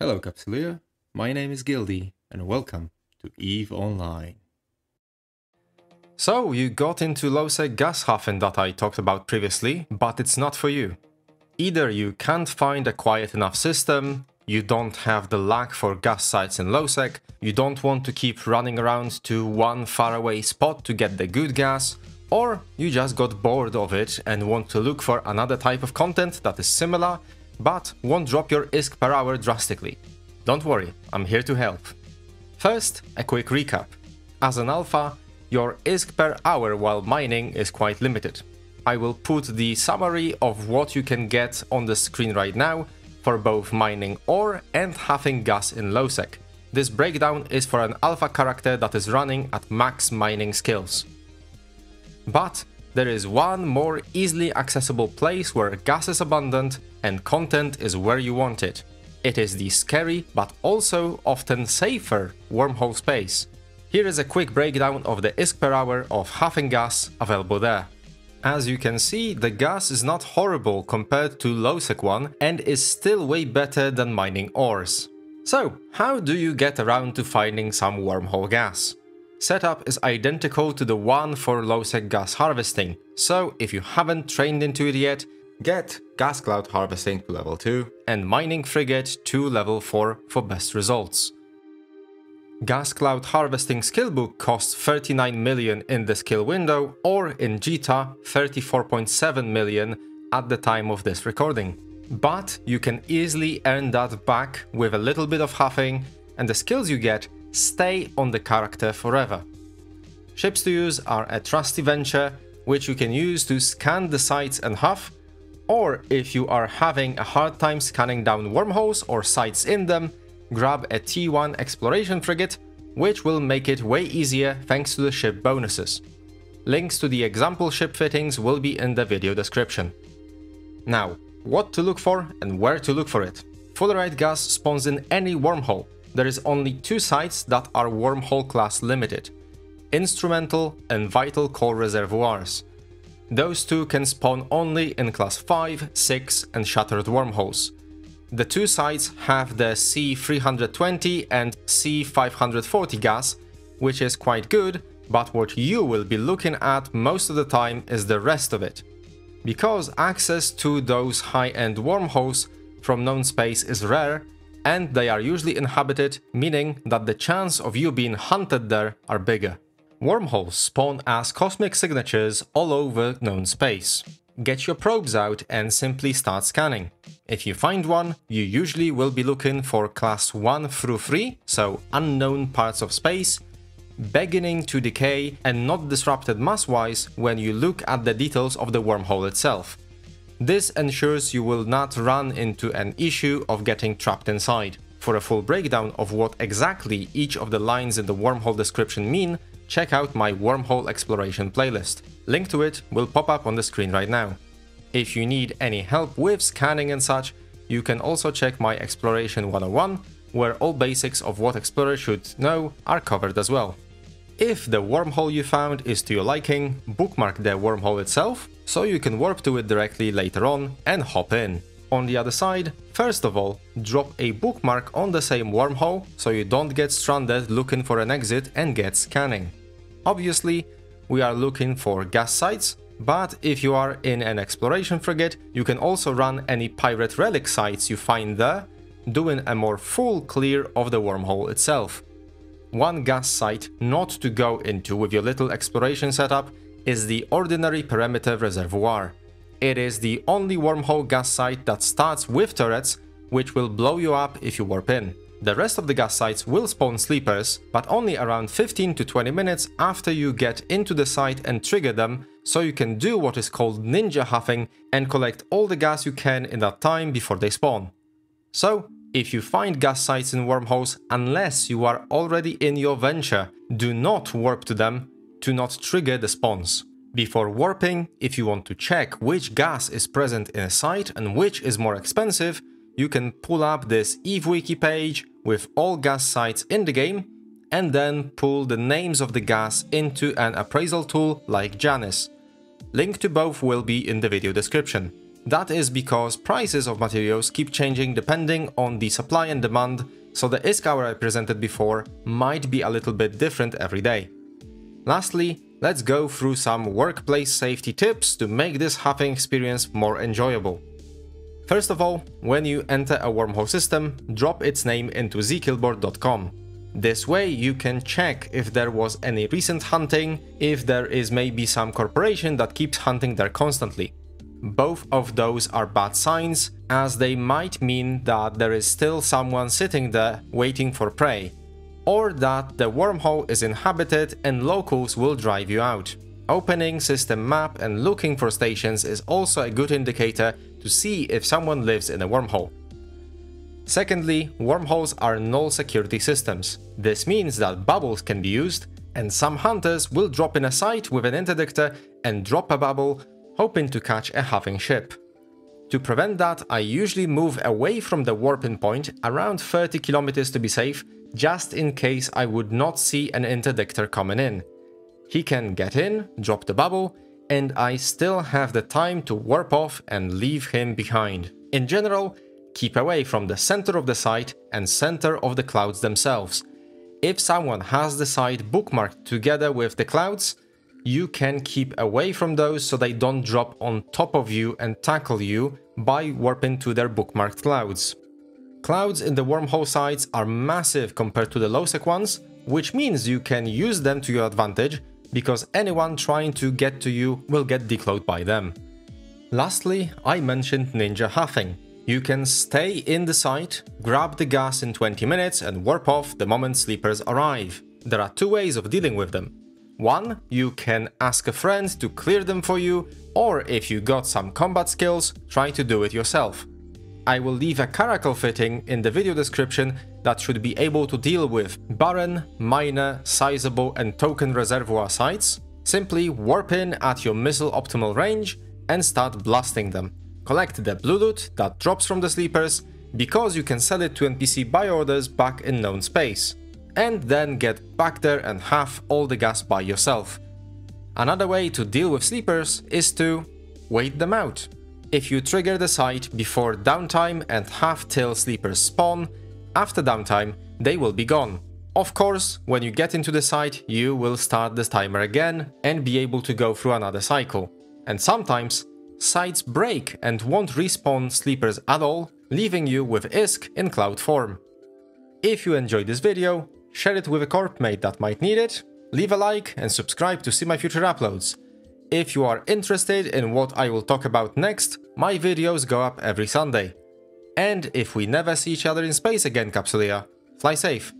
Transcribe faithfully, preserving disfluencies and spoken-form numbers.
Hello Capsuleer, my name is Gildy and welcome to EVE Online. So you got into Lowsec Gashafen that I talked about previously, but it's not for you. Either you can't find a quiet enough system, you don't have the lack for gas sites in Lowsec, you don't want to keep running around to one faraway spot to get the good gas, or you just got bored of it and want to look for another type of content that is similar but won't drop your I S K per hour drastically. Don't worry, I'm here to help. First, a quick recap. As an alpha, your I S K per hour while mining is quite limited. I will put the summary of what you can get on the screen right now for both mining ore and halving gas in Lowsec. This breakdown is for an alpha character that is running at max mining skills. But there is one more easily accessible place where gas is abundant and content is where you want it. It is the scary but also often safer Wormhole space. Here is a quick breakdown of the I S K per hour of halving gas available there. As you can see, the gas is not horrible compared to Lowsec one and is still way better than mining ores. So, how do you get around to finding some Wormhole gas? Setup is identical to the one for Lowsec gas harvesting, so if you haven't trained into it yet, get Gas Cloud Harvesting to level two and Mining Frigate to level four for best results. Gas Cloud Harvesting skillbook costs thirty-nine million in the skill window, or in Gita thirty-four point seven million at the time of this recording. But you can easily earn that back with a little bit of halving, and the skills you get stay on the character forever. Ships to use are a trusty venture which you can use to scan the sites and half, or if you are having a hard time scanning down wormholes or sites in them, grab a T one exploration frigate, which will make it way easier thanks to the ship bonuses. Links to the example ship fittings will be in the video description. Now, what to look for and where to look for it. Fullerite gas spawns in any wormhole. There is only two sites that are wormhole class limited: Instrumental and Vital Core Reservoirs. Those two can spawn only in class five, six and Shattered Wormholes. The two sites have the C three twenty and C five forty gas, which is quite good, but what you will be looking at most of the time is the rest of it. Because access to those high-end wormholes from known space is rare, and they are usually inhabited, meaning that the chance of you being hunted there are bigger. Wormholes spawn as cosmic signatures all over known space. Get your probes out and simply start scanning. If you find one, you usually will be looking for class one through three, so unknown parts of space, beginning to decay and not disrupted mass-wise when you look at the details of the wormhole itself. This ensures you will not run into an issue of getting trapped inside. For a full breakdown of what exactly each of the lines in the wormhole description mean, check out my wormhole exploration playlist. Link to it will pop up on the screen right now. If you need any help with scanning and such, you can also check my Exploration one oh one, where all basics of what explorer should know are covered as well. If the wormhole you found is to your liking, bookmark the wormhole itself, so you can warp to it directly later on and hop in. On the other side, first of all, drop a bookmark on the same wormhole, so you don't get stranded looking for an exit and get scanning. Obviously, we are looking for gas sites, but if you are in an exploration frigate, you can also run any pirate relic sites you find there, doing a more full clear of the wormhole itself. One gas site not to go into with your little exploration setup is the Ordinary Perimeter Reservoir. It is the only wormhole gas site that starts with turrets, which will blow you up if you warp in. The rest of the gas sites will spawn sleepers, but only around fifteen to twenty minutes after you get into the site and trigger them, so you can do what is called ninja huffing and collect all the gas you can in that time before they spawn. So, if you find gas sites in wormholes, unless you are already in your venture, do not warp to them to not trigger the spawns. Before warping, if you want to check which gas is present in a site and which is more expensive, you can pull up this EVE Wiki page with all gas sites in the game and then pull the names of the gas into an appraisal tool like Janice. Link to both will be in the video description. That is because prices of materials keep changing depending on the supply and demand, so the I S K hour I presented before might be a little bit different every day. Lastly, let's go through some workplace safety tips to make this hacking experience more enjoyable. First of all, when you enter a wormhole system, drop its name into z killboard dot com. This way you can check if there was any recent hunting, if there is maybe some corporation that keeps hunting there constantly. Both of those are bad signs, as they might mean that there is still someone sitting there waiting for prey, or that the wormhole is inhabited and locals will drive you out. Opening system map and looking for stations is also a good indicator to see if someone lives in a wormhole. Secondly, wormholes are null security systems. This means that bubbles can be used, and some hunters will drop in a site with an interdictor and drop a bubble, hoping to catch a halving ship. To prevent that, I usually move away from the warping point around thirty kilometers to be safe, just in case I would not see an interdictor coming in. He can get in, drop the bubble, and I still have the time to warp off and leave him behind. In general, keep away from the center of the site and center of the clouds themselves. If someone has the site bookmarked together with the clouds, you can keep away from those so they don't drop on top of you and tackle you by warping to their bookmarked clouds. Clouds in the wormhole sites are massive compared to the Lowsec ones, which means you can use them to your advantage, because anyone trying to get to you will get decloaked by them. Lastly, I mentioned ninja halving. You can stay in the site, grab the gas in twenty minutes and warp off the moment sleepers arrive. There are two ways of dealing with them. One, you can ask a friend to clear them for you, or if you got some combat skills, try to do it yourself. I will leave a Caracal fitting in the video description that should be able to deal with barren, minor, sizable and token reservoir sites. Simply warp in at your missile optimal range and start blasting them. Collect the blue loot that drops from the sleepers, because you can sell it to N P C buy orders back in known space, and then get back there and halve all the gas by yourself. Another way to deal with sleepers is to wait them out. If you trigger the site before downtime and half till sleepers spawn, after downtime they will be gone. Of course, when you get into the site, you will start this timer again and be able to go through another cycle. And sometimes, sites break and won't respawn sleepers at all, leaving you with I S K in cloud form. If you enjoyed this video, share it with a corp mate that might need it, leave a like and subscribe to see my future uploads. If you are interested in what I will talk about next, my videos go up every Sunday. And if we never see each other in space again, Capsulia, fly safe.